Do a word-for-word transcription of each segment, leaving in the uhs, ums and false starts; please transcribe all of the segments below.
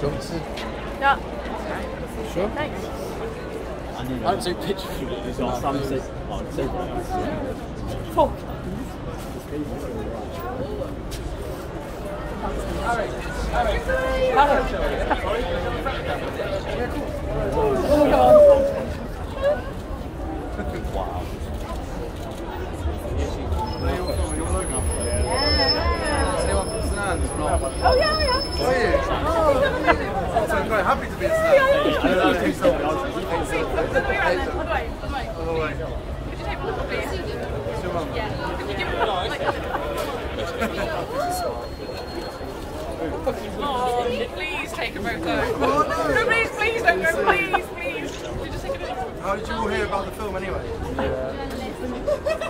Do you want to? No. Right. Sure. Thanks. I don't take pictures of it. It's not something. Oh, it's so bad. Fuck. Alright. Alright. Oh, God. Wow. Oh, yeah, yeah. Oh, yeah. Oh. So I'm quite happy to be a snack. Yeah. I don't know how to do something else. Other way. Could you take one, please? It's your mum. Yeah. Could you give it one? Like, oh, please take a photo. Oh, no. No, please, please don't go. Please, please. Could you just take a photo? How did you all hear about the film anyway? Yeah.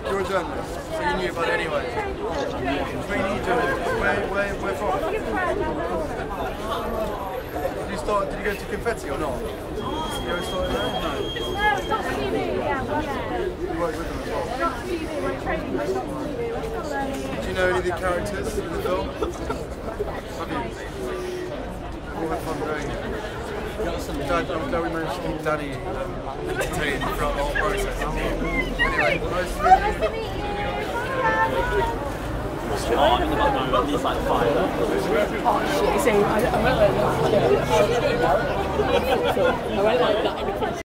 You're a journalist. So you knew about it anyway. Trainee journalist. Where, where, where from? Did you start, did you go to Confetti or not? Did you ever start there? No. No, it's not T V, yeah, well, yeah. You worked with them as well? Not T V, we're training, we're not T V, we're still learning. Do you know any of the characters in the film? Have you? We've all had fun doing it. Glad, I'm glad we managed to keep Danny um, entertained throughout the whole process. Anyway, nice to meet you. I'm in the background, at least like five. Oh shit, see, I went like that. I went like that.